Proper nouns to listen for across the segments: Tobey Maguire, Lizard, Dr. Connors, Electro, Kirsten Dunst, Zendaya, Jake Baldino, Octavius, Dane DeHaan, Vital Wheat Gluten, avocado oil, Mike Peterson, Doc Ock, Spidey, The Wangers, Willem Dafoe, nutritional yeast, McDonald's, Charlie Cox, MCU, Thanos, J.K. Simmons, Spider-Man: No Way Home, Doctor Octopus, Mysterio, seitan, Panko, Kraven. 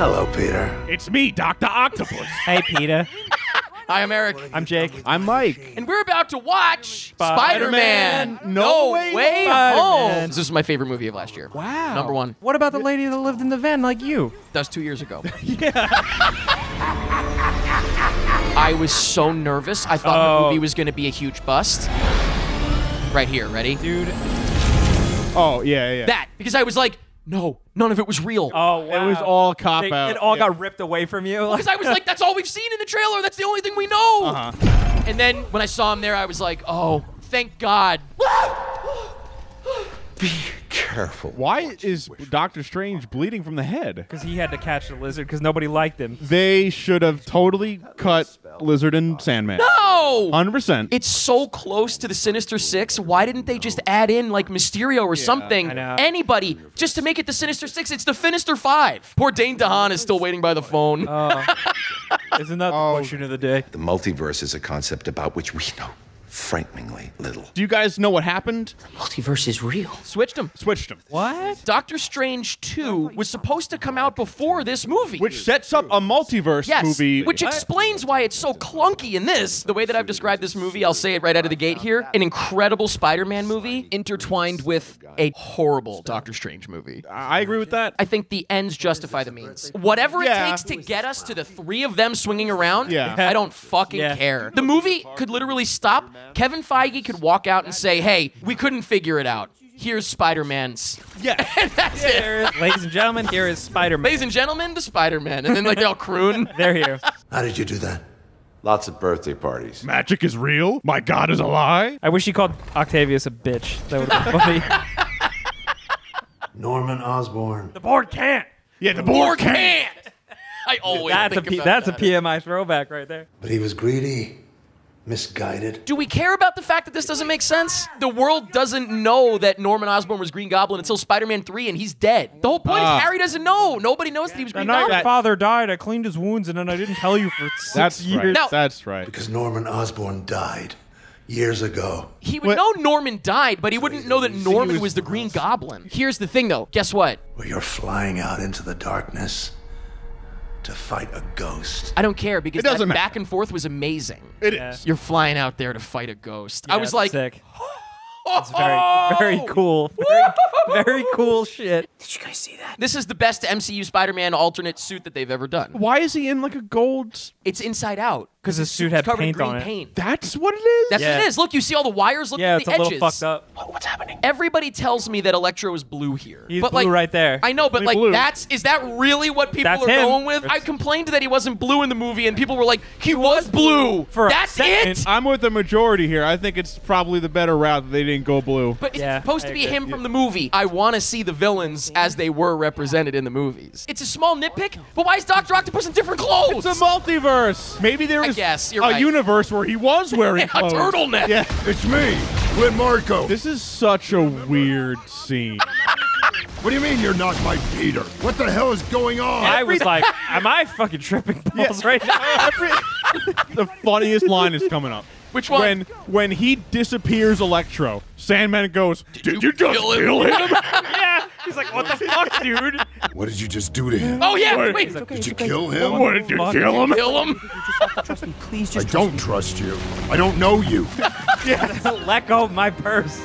Hello, Peter. It's me, Dr. Octopus. Hey, Peter. Hi, I'm Eric. I'm Jake. I'm Mike. And we're about to watch Spider-Man No Way Home. This is my favorite movie of last year. Wow. #1. What about the lady that lived in the van like you? That was 2 years ago. I was so nervous. I thought the movie was going to be a huge bust. Right here. Ready? Dude. Oh, yeah, yeah. That. Because I was like, no, none of it was real. Oh, wow. It was all cop-out. It all got ripped away from you. Because I was like, that's all we've seen in the trailer. That's the only thing we know. Uh-huh. And then when I saw him there, I was like, oh, thank God. Be careful. Why is Doctor Strange bleeding from the head? Because he had to catch the lizard because nobody liked him. They should have totally cut Lizard and Sandman. No! 100%. It's so close to the Sinister Six. Why didn't they just add in like Mysterio or something? Anybody. Just to make it the Sinister Six. It's the Finister Five. Poor Dane DeHaan is still waiting by the phone. Isn't that the question of the day? The multiverse is a concept about which we know frighteningly little. Do you guys know what happened? The multiverse is real. Switched them. What? Doctor Strange 2 was supposed to come out before this movie. Which sets up a multiverse movie. Which explains why it's so clunky in this. The way that I've described this movie, I'll say it right out of the gate here. An incredible Spider-Man movie intertwined with a horrible Doctor Strange movie. I agree with that. I think the ends justify the means. Whatever it takes to get us to the three of them swinging around, I don't fucking care. The movie could literally stop. Kevin Feige could walk out and say, hey, we couldn't figure it out. Here's Spider-Man's. Yeah. And that's it. Ladies and gentlemen, here is Spider-Man. Ladies and gentlemen, the Spider-Man. And then like they all croon. They're here. How did you do that? Lots of birthday parties. Magic is real? My God is a lie? I wish he called Octavius a bitch. That would have been funny. Norman Osborn. The board can't. Yeah, the board can't. I always think that's a PMI throwback right there. But he was greedy. Misguided. Do we care about the fact that this doesn't make sense? The world doesn't know that Norman Osborn was Green Goblin until Spider-Man 3 and he's dead. The whole point is Harry doesn't know. Nobody knows that he was Green Goblin. My father died. I cleaned his wounds and then I didn't tell you for 6 years. Right. Now, that's right. Because Norman Osborn died years ago. He would know Norman died, but he wouldn't know that Norman was the Green Goblin. Here's the thing though. Guess what? Well, you're flying out into the darkness to fight a ghost. I don't care because that back and forth was amazing. It is. You're flying out there to fight a ghost. Yeah, I was like, sick. It's very, very cool. Very cool shit. Did you guys see that? This is the best MCU Spider-Man alternate suit that they've ever done. Why is he in like a gold? It's inside out. Because his suit had paint on it. That's what it is? That's what it is. Look, you see all the wires? Look at the edges. Yeah, it's a little fucked up. What's happening? Everybody tells me that Electro is blue here. He's blue right there. I know, but like, is that really what people are going with? I complained that he wasn't blue in the movie, and people were like, he was blue. That's it? I'm with the majority here. I think it's probably the better route that they didn't go blue. But it's supposed to be him from the movie. I want to see the villains as they were represented in the movies. It's a small nitpick, but why is Dr. Octopus in different clothes? It's a multiverse. Maybe there yes, you're right. A universe where he was wearing clothes. A turtleneck. Yeah. It's me, Glen Marco. This is such a weird scene. What do you mean you're not my Peter? What the hell is going on? I was like, am I fucking tripping balls right now? The funniest line is coming up. Which one? When he disappears Electro, Sandman goes, did you just kill him? Yeah. He's like, what the fuck, dude? What did you just do to him? Oh, yeah. Wait. Like, did you kill him? What did you kill him? Kill him? You just have to trust me. Please just I don't trust you. I don't know you. Let go of my purse.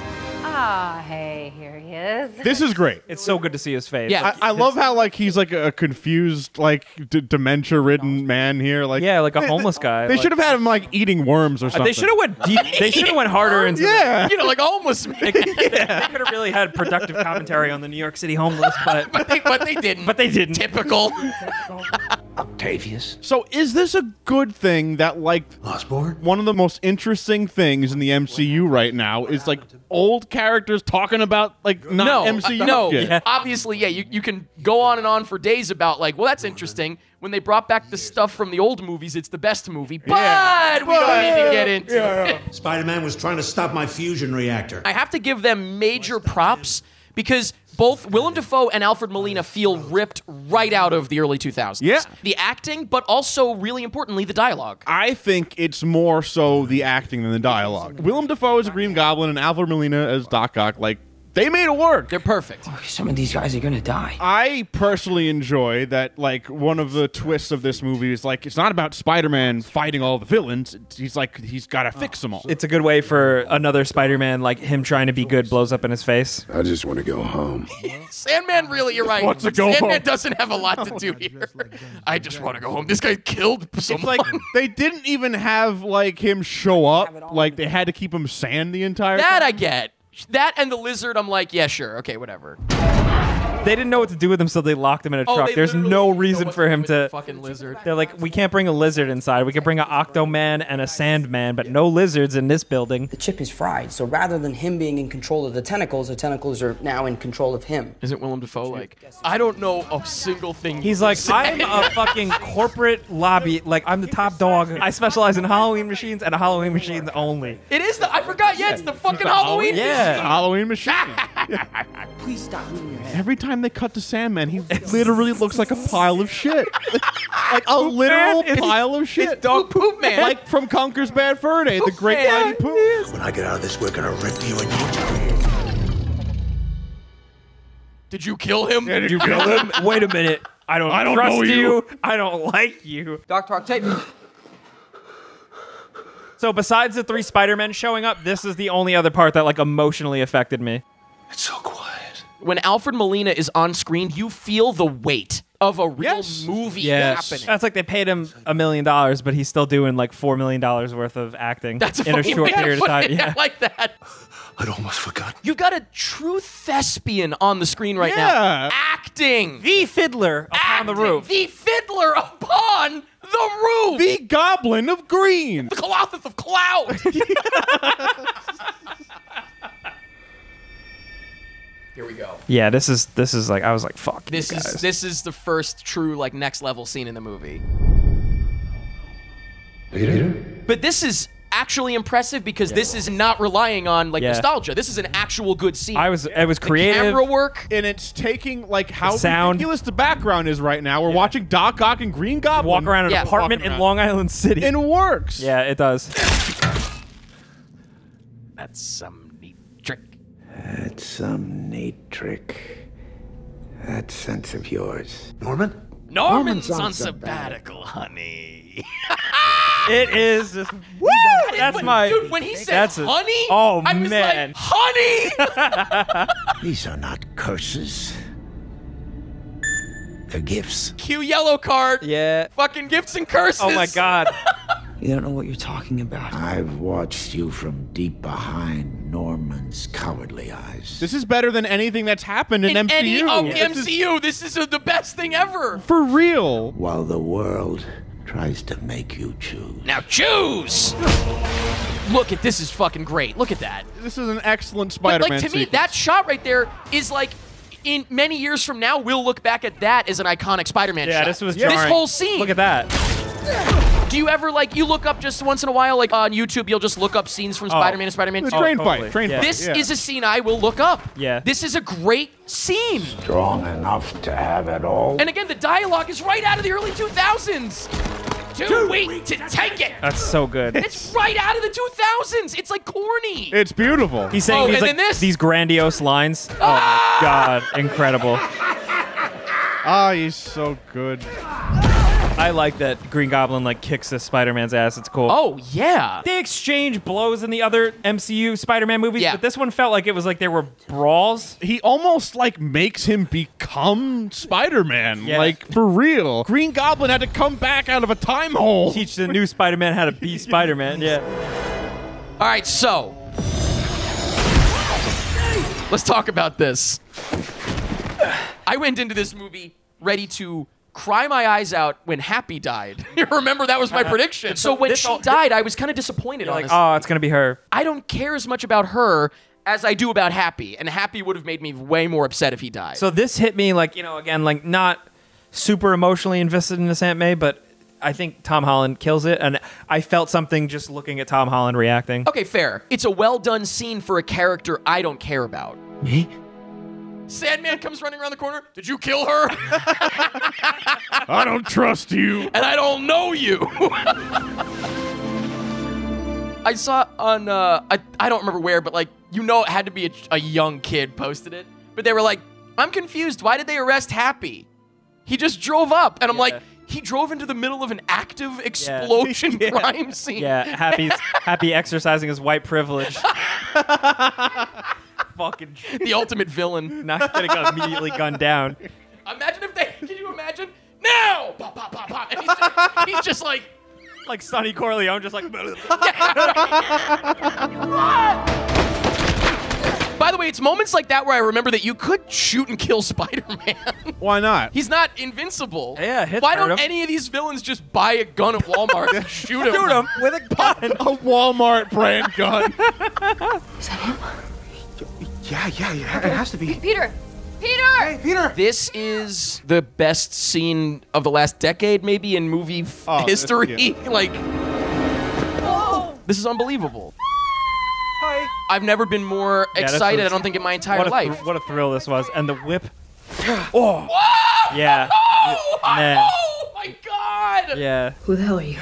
Ah, hey, here he is. This is great. It's so good to see his face. Yeah, like, I love how like he's like a confused, like dementia-ridden man here. Like like a homeless guy. They should have had him like eating worms or something. They should have went deep. They should have went harder into the, you know, like a homeless man. They could have really had productive commentary on the New York City homeless, but they didn't. But they didn't. Typical. Octavius. So is this a good thing that like Osborn? One of the most interesting things in the MCU right now is like old characters. Talking about like not MCU shit. Yeah. Obviously, you can go on and on for days about like, well, that's interesting. When they brought back the stuff from the old movies, it's the best movie, but we don't even get into it. Spider-Man was trying to stop my fusion reactor. I have to give them major props because both Willem Dafoe and Alfred Molina feel ripped right out of the early 2000s. Yeah. The acting, but also, really importantly, the dialogue. I think it's more so the acting than the dialogue. Willem Dafoe as Green Goblin and Alfred Molina as Doc Ock, like, They made it work. They're perfect. Oh, some of these guys are going to die. I personally enjoy that, like, one of the twists of this movie is, like, it's not about Spider-Man fighting all the villains. He's, like, he's got to fix them all. It's a good way for another Spider-Man, like, him trying to be good blows up in his face. I just want to go home. Sandman, really, you're right. Sandman doesn't have a lot to do here. I just want to go home. This guy killed someone. It's like, they didn't even have, like, him show up. Like, they had to keep him sand the entire time. That I get. That and the lizard, I'm like, yeah, sure, okay, whatever. They didn't know what to do with him, so they locked him in a truck. There's no reason for him to... Fucking lizard. They're like, we can't bring a lizard inside. We can bring an Octoman and a Sandman, but no lizards in this building. The chip is fried, so rather than him being in control of the tentacles are now in control of him. Isn't Willem Dafoe like, I don't know a single thing He's like, I'm a fucking corporate lobby. Like, I'm the top dog. I specialize in Halloween machines and Halloween machines only. It is the... I forgot. Yeah, it's the fucking Halloween machine. Yeah, Halloween machine. Please stop moving your head. Every time they cut to Sandman, he literally looks like a pile of shit. Like a literal pile of shit. It's Dog Poop Man. Like from Conker's Bad Fur Day, the great mighty poop. When I get out of this, we're gonna rip you and Did you kill him? Yeah, did you kill him? Wait a minute. I don't trust know you. I don't like you. Dr. Octavius. So besides the three Spider-Men showing up, this is the only other part that like emotionally affected me. It's so quiet. When Alfred Molina is on screen, you feel the weight of a real movie happening. That's like they paid him $1 million, but he's still doing like $4 million worth of acting in a short period of time. Yeah, like that. I'd almost forgotten. You've got a true thespian on the screen right now, acting the fiddler upon the roof. The fiddler upon the roof. The goblin of green. The Colossus of cloud. Here we go. Yeah, this is like I was like, fuck. This is the first true like next level scene in the movie. Peter? But this is actually impressive because this is not relying on like nostalgia. This is an actual good scene. It was creative. The camera work and it's taking like how ridiculous the background is right now. We're watching Doc Ock and Green Goblin walk around an apartment in Long Island City. And it works. Yeah, it does. That's some neat trick. That's some neat trick. That sense of yours. Norman? Norman's on sabbatical, honey. It is just... Woo! That's my... Dude, when he says honey, oh, I'm just like, honey! These are not curses. They're gifts. Cue yellow card. Yeah. Fucking gifts and curses. Oh, my God. You don't know what you're talking about. I've watched you from deep behind Norman's cowardly eyes. This is better than anything that's happened in MCU. Any of the MCU, this is the best thing ever. For real. While the world tries to make you choose. Now choose! Look at this is fucking great. Look at that. This is an excellent Spider-Man sequence. To me, that shot right there is like... In many years from now, we'll look back at that as an iconic Spider-Man shot. Yeah, this was jarring. This whole scene. Look at that. Do you ever, like, you look up just once in a while, like on YouTube, you'll just look up scenes from Spider-Man and Spider-Man 2? Train fight. This is a scene I will look up. Yeah. This is a great scene. Strong enough to have it all. And again, the dialogue is right out of the early 2000s. Too weak to take it. That's so good. It's right out of the 2000s. It's like corny. It's beautiful. He's saying these grandiose lines. Oh, my God. Incredible. Ah, he's so good. I like that Green Goblin like kicks this Spider-Man's ass. It's cool. Oh, yeah. They exchange blows in the other MCU Spider-Man movies, but this one felt like it was like there were brawls. He almost like makes him become Spider-Man, like for real. Green Goblin had to come back out of a time hole. Teach the new Spider-Man how to be Spider-Man, All right, so let's talk about this. I went into this movie ready to cry my eyes out when Happy died. Remember, that was my prediction. So when she died, I was kind of disappointed, honestly. Like, oh, it's going to be her. I don't care as much about her as I do about Happy, and Happy would have made me way more upset if he died. So this hit me, like, you know, again, like, not super emotionally invested in this Aunt May, but I think Tom Holland kills it, and I felt something just looking at Tom Holland reacting. Okay, fair. It's a well-done scene for a character I don't care about. Me? Sandman comes running around the corner. Did you kill her? I don't trust you. And I don't know you. I saw on, I don't remember where, but like, you know, it had to be a young kid posted it. But they were like, I'm confused. Why did they arrest Happy? He just drove up. And I'm like, he drove into the middle of an active explosion crime scene. Yeah, Happy exercising his white privilege. Fucking the ultimate villain. Not gonna go immediately gunned down. Imagine if they, can you imagine? Now! Pop, pop, pop, pop. And he's just like, like Sonny Corleone, just like... What? By the way, it's moments like that where I remember that you could shoot and kill Spider-Man. Why not? He's not invincible. Yeah, hit him. Why don't any of these villains just buy a gun at Walmart and shoot him? Shoot him with a gun. A Walmart brand gun. Is that him? Yeah. It has to be. Peter. Peter! Hey, Peter! This is the best scene of the last decade, maybe, in movie history. Like, oh, this is unbelievable. Hi. I've never been more excited, I don't think, in my entire life. What a thrill this was. And the whip. Oh! Whoa! Yeah. Oh, oh my God! Yeah. Who the hell are you?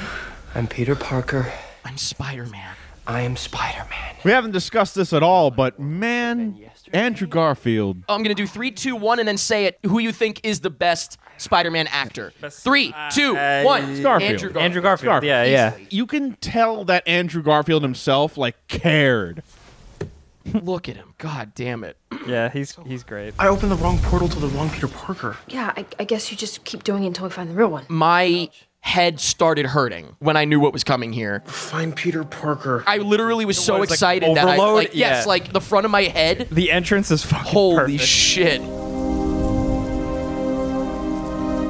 I'm Peter Parker. I'm Spider-Man. I am Spider-Man. We haven't discussed this at all, but man, Andrew Garfield. I'm going to do 3, 2, 1, and then say it. Who you think is the best Spider-Man actor? 3, 2, 1. Garfield. Andrew Garfield. Yeah. You can tell that Andrew Garfield himself, like, cared. Look at him. God damn it. Yeah, he's great. I opened the wrong portal to the wrong Peter Parker. Yeah, I guess you just keep doing it until we find the real one. My... head started hurting when I knew what was coming here. Find Peter Parker. I literally was so excited like that I, like, yes, like the front of my head. The entrance is fucking perfect. Holy shit.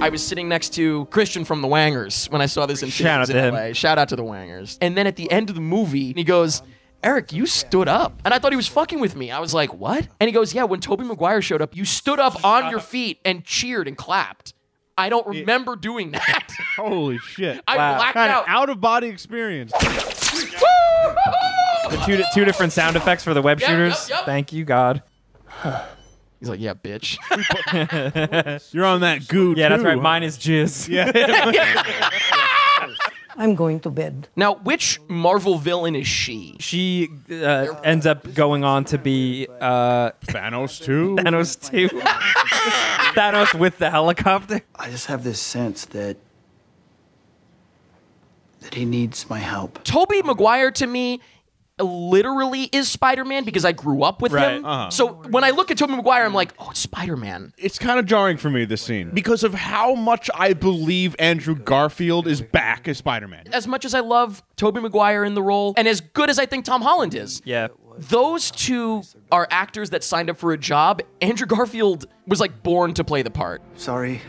I was sitting next to Christian from The Wangers when I saw this in theaters in LA. Shout out to The Wangers. And then at the end of the movie, he goes, Eric, you stood up. And I thought he was fucking with me. I was like, what? And he goes, yeah, when Tobey Maguire showed up, you stood up on your feet and cheered and clapped. I don't remember doing that. Holy shit. I blacked out. An out-of-body experience. The two different sound effects for the web shooters. Yep. Thank you, God. He's like, yeah, bitch. You're on that goo, yeah, too, that's right. Huh? Mine is jizz. Yeah. I'm going to bed. Now, which Marvel villain is she? She ends up going on to be... Thanos 2? Thanos 2. Thanos with the helicopter. I just have this sense that... he needs my help. Tobey Maguire, to me... literally is Spider-Man because I grew up with him. So when I look at Tobey Maguire, I'm like, oh, it's Spider-Man. It's kind of jarring for me, this scene, because of how much I believe Andrew Garfield is back as Spider-Man. As much as I love Tobey Maguire in the role, and as good as I think Tom Holland is, those two are actors that signed up for a job. Andrew Garfield was like born to play the part. Sorry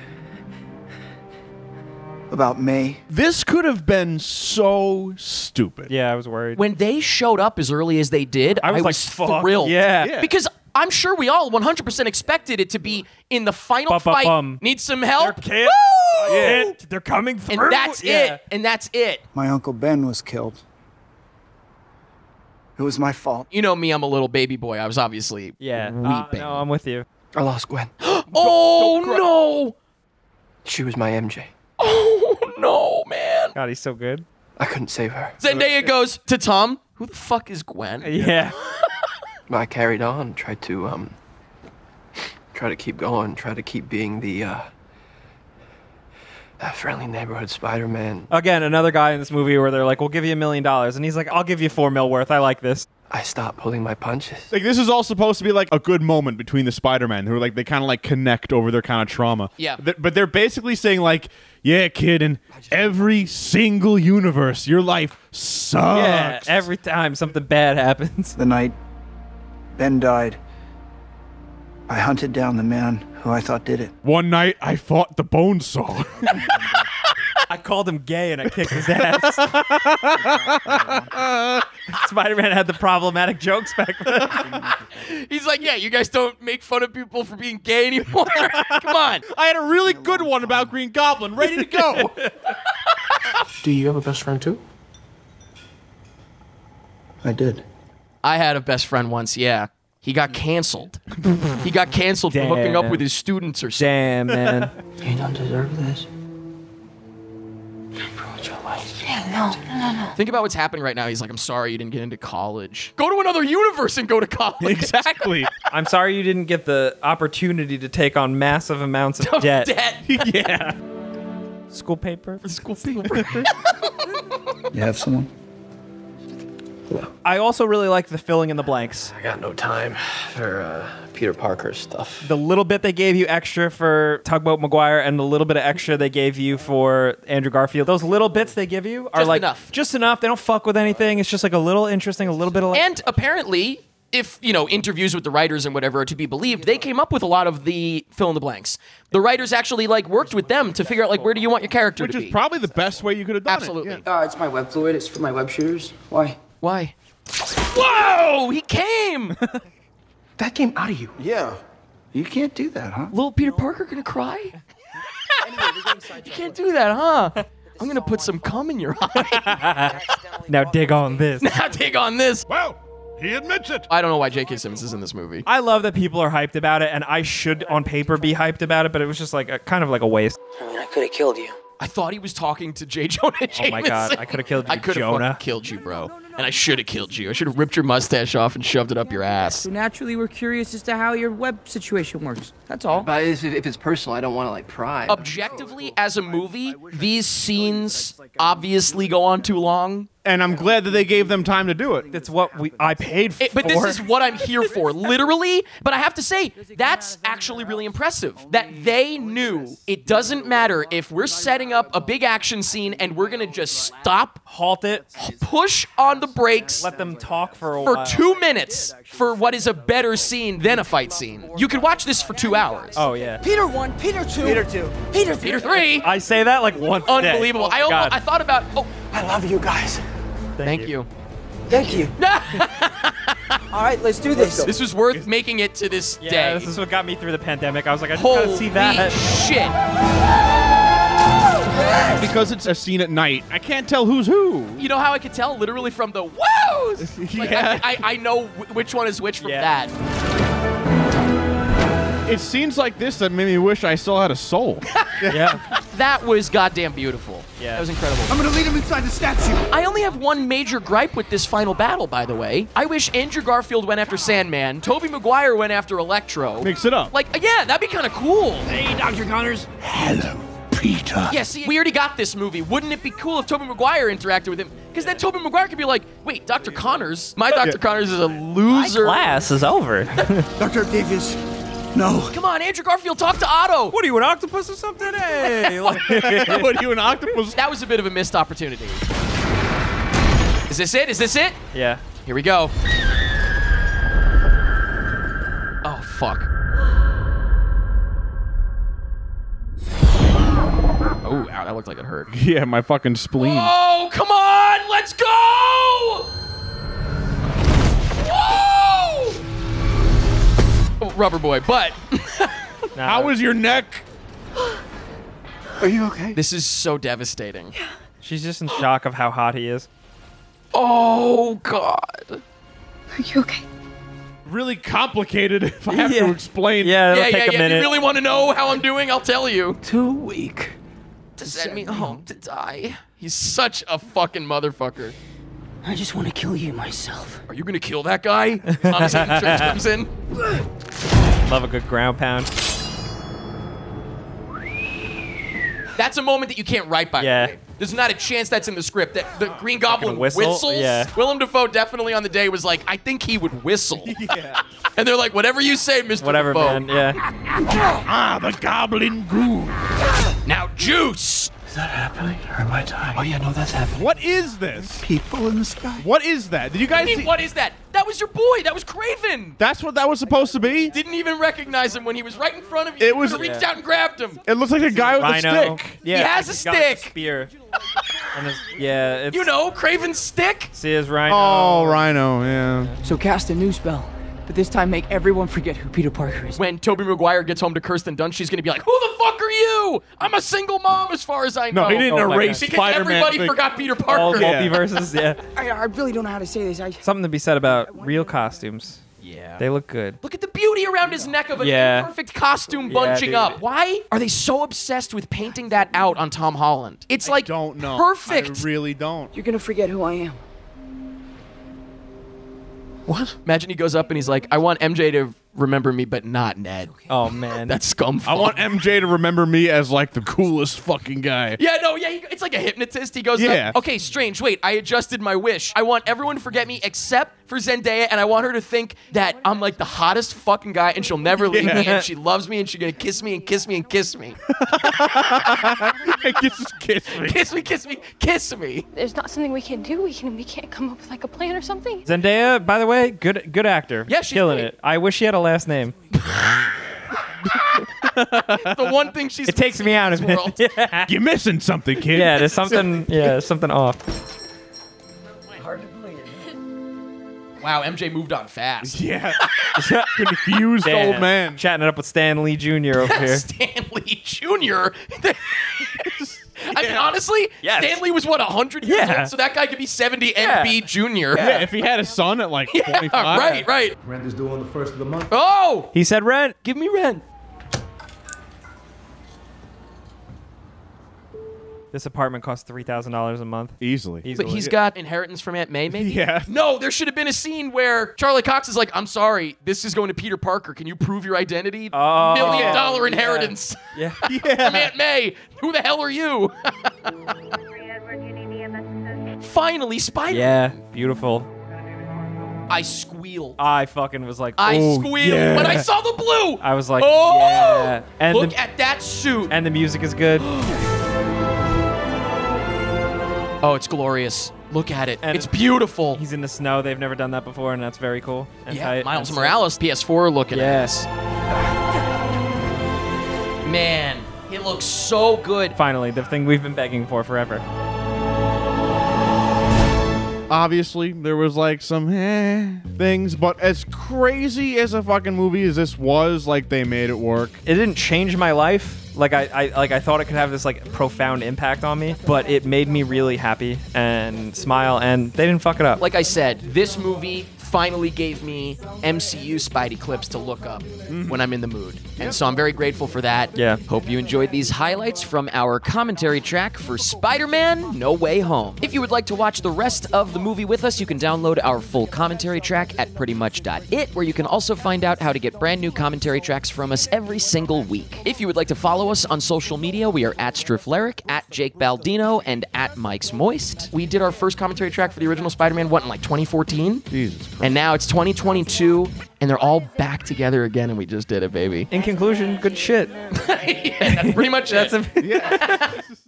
about May. This could have been so stupid. Yeah, I was worried. When they showed up as early as they did, I was thrilled. Yeah. Because I'm sure we all 100% expected it to be in the final fight. Need some help? They're coming through. And that's it. And that's it. My Uncle Ben was killed. It was my fault. You know me, I'm a little baby boy. I was obviously weeping. No, I'm with you. I lost Gwen. Oh, no. She was my MJ. Oh, no, man. God, he's so good. I couldn't save her. Zendaya goes to Tom. Who the fuck is Gwen? Yeah. I carried on, tried to keep going, tried to keep being the friendly neighborhood Spider-Man. Again, another guy in this movie where they're like, we'll give you $1 million. And he's like, I'll give you $4 mil worth. I like this. I stopped pulling my punches. Like, this is all supposed to be like a good moment between the Spider-Man who like they kind of like connect over their kind of trauma. Yeah. But they're basically saying like, yeah, kid, in every single universe, your life sucks. Yeah, every time something bad happens. The night Ben died, I hunted down the man who I thought did it. One night, I fought the bone saw. I called him gay and I kicked his ass. Spider-Man had the problematic jokes back then. He's like, yeah, you guys don't make fun of people for being gay anymore. Come on. I had a really good one about Green Goblin, ready to go. Do you have a best friend too? I did. I had a best friend once, yeah. He got canceled. He got canceled for hooking up with his students or something. Damn, man. You don't deserve this. I brought your life. Yeah, no. Think about what's happening right now. He's like, I'm sorry you didn't get into college. Go to another universe and go to college. Exactly. I'm sorry you didn't get the opportunity to take on massive amounts of debt. Yeah. School paper. You have someone? Hello. I also really like the filling in the blanks. I got no time for Peter Parker stuff. The little bit they gave you extra for Tugboat Maguire and the little bit of extra they gave you for Andrew Garfield. Those little bits they give you are just like enough. Just enough. They don't fuck with anything. It's just like a little interesting, a little bit of like... And apparently, if, you know, interviews with the writers and whatever are to be believed, they came up with a lot of the fill-in-the-blanks. The writers actually, like, worked with them to figure out, like, where do you want your character to be? Which is probably the best way you could have done it. Absolutely. Yeah. It's my web fluid. It's for my web shooters. Why? Whoa! He came! That came out of you. Yeah. You can't do that, huh? Little Peter Parker gonna cry? You can't do that, huh? I'm gonna put some cum in your eye. Now dig on this. Well! He admits it. I don't know why J.K. Simmons is in this movie. I love that people are hyped about it, and I should, on paper, be hyped about it, but it was just like a, kind of like a waste. I mean, I could have killed you. I thought he was talking to J. Jonah Jameson. Oh my god, I could have killed you, Jonah. I could have fucking killed you, bro. And I should have killed you. I should have ripped your mustache off and shoved it up your ass. So naturally, we're curious as to how your web situation works. That's all. But if it's personal, I don't want to, like, pry. Objectively, as a movie, these scenes obviously go on too long. And I'm glad that they gave them time to do it. That's what I paid for. But this is what I'm here for, literally. But I have to say, that's actually really impressive. That they knew it doesn't matter if we're setting up a big action scene and we're going to just stop, halt it, push on the brakes. Let them talk for a while. For 2 minutes for what is a better scene than a fight scene. You could watch this for 2 hours. Oh, yeah. Peter 1, Peter 2. Peter 2. Peter 3. Peter 3. I say that like once unbelievable. Oh, I thought about, I love you guys. Thank you. All right, let's do this. This was worth making it to this day. Yeah, this is what got me through the pandemic. I was like, I just gotta see that. Holy shit. Because it's a scene at night, I can't tell who's who. You know how I could tell? Literally from the woos. Like, yeah. I know which one is which from that. It's scenes like this that made me wish I still had a soul. Yeah. That was goddamn beautiful. Yeah. That was incredible. I'm gonna lead him inside the statue. I only have one major gripe with this final battle, by the way. I wish Andrew Garfield went after Sandman, Tobey Maguire went after Electro. Mix it up. Like, yeah, that'd be kind of cool. Hey, Dr. Connors. Hello, Peter. Yeah, see, we already got this movie. Wouldn't it be cool if Tobey Maguire interacted with him? Because then Tobey Maguire could be like, wait, Dr. Connors? My Dr. Connors is a loser. My class is over. Dr. Octavius. No. Come on, Andrew Garfield, talk to Otto. What are you, an octopus or something? Hey, what are you, an octopus? That was a bit of a missed opportunity. Is this it? Is this it? Yeah. Here we go. Oh, fuck. Oh, ow, that looked like it hurt. Yeah, my fucking spleen. Oh, come on, let's go! Rubber boy, but how was your neck? Are you okay? This is so devastating. Yeah. She's just in shock of how hot he is. Oh god. Are you okay? Really complicated if I have to explain. Yeah, it'll take a minute. If you really want to know how I'm doing, I'll tell you. Too weak to send me home to die. He's such a fucking motherfucker. I just want to kill you myself. Are you going to kill that guy? Thomas Strange comes in. Love a good ground pound. That's a moment that you can't write by. Yeah. Way. There's not a chance that's in the script. That the Green Goblin whistles. Yeah. Willem Dafoe definitely on the day was like, I think he would whistle. Yeah. And they're like, whatever you say, Mr. Dafoe. Man. Yeah. Ah, the Goblin Goo. Now juice. Is that happening? Or am I dying? Oh yeah, no, that's happening. What is this? People in the sky. What is that? Did you guys see? What is that? That was your boy. That was Kraven. That's what that was supposed to be? Didn't even recognize him when he was right in front of you. It was reached out and grabbed him. It looks like a guy with a stick. Yeah, he has a stick. Spear. And his, yeah. It's, you know, Kraven's stick. See his rhino. Oh, rhino, yeah. So cast a new spell. But this time, make everyone forget who Peter Parker is. When Tobey Maguire gets home to Kirsten Dunst, she's gonna be like, "Who the fuck are you? I'm a single mom, as far as I know." No, he didn't erase Spider-Man. Everybody forgot Peter Parker. All multiverses, yeah. I really don't know how to say this. Something to be said about real costumes. Yeah. They look good. Look at the beauty around his neck of a perfect costume bunching up. Why are they so obsessed with painting that out on Tom Holland? It's like don't know. Perfect. I really don't. You're gonna forget who I am. What? Imagine he goes up and he's like, I want MJ to remember me, but not Ned. Oh, man. That's scumful. I want MJ to remember me as, like, the coolest fucking guy. Yeah, no, yeah. It's like a hypnotist. He goes, up, okay, Strange, wait, I adjusted my wish. I want everyone to forget me except for Zendaya, and I want her to think that I'm, like, the hottest fucking guy, and she'll never leave me, and she loves me, and she's gonna kiss me, and kiss me, and kiss me. kiss me. Kiss me, kiss me, kiss me. There's not something we can do. We can't come up with, like, a plan or something. Zendaya, by the way, good actor. Yeah, she's killing it. I wish she had a last name. The one thing she's it takes me out of world. Yeah. You're missing something, kid. Yeah, there's something. Yeah, something off. Hard to believe. Wow, MJ moved on fast. Yeah, confused old man. Chatting it up with Stan Lee Jr. over here. Stan Lee Jr. I mean, honestly, Stan Lee was, what, 100 years old? So that guy could be 70 and be junior. Yeah, if he had a son at, like, 25. Right, right. Rent is due on the 1st of the month. Oh! He said rent. Give me rent. This apartment costs $3,000 a month. Easily. But he's got inheritance from Aunt May, maybe? Yeah. No, there should have been a scene where Charlie Cox is like, I'm sorry, this is going to Peter Parker. Can you prove your identity? Oh, $1 million inheritance. Yeah. From Aunt May. Who the hell are you? Finally, Spider-Man. Yeah, beautiful. I squealed. I fucking was like, oh, I squealed when I saw the blue. I was like, oh, yeah. And look at that suit. And the music is good. Oh, it's glorious. Look at it. And it's beautiful. He's in the snow. They've never done that before, and that's very cool. And Miles Morales, PS4 looking at it. Man, it looks so good. Finally, the thing we've been begging for forever. Obviously, there was, like, some things, but as crazy as a fucking movie as this was, like, they made it work. It didn't change my life. Like I thought it could have this like profound impact on me, but it made me really happy and smile, and they didn't fuck it up. Like I said, this movie finally gave me MCU Spidey clips to look up when I'm in the mood. And so I'm very grateful for that. Yeah. Hope you enjoyed these highlights from our commentary track for Spider-Man: No Way Home. If you would like to watch the rest of the movie with us, you can download our full commentary track at prettymuch.it, where you can also find out how to get brand new commentary tracks from us every single week. If you would like to follow us on social media, we are at Striffleric, at Jake Baldino, and at Mike's Moist. We did our first commentary track for the original Spider-Man, what, in like 2014? Jesus Christ. And now it's 2022, and they're all back together again, and we just did it, baby. In conclusion, good shit. That's pretty much it.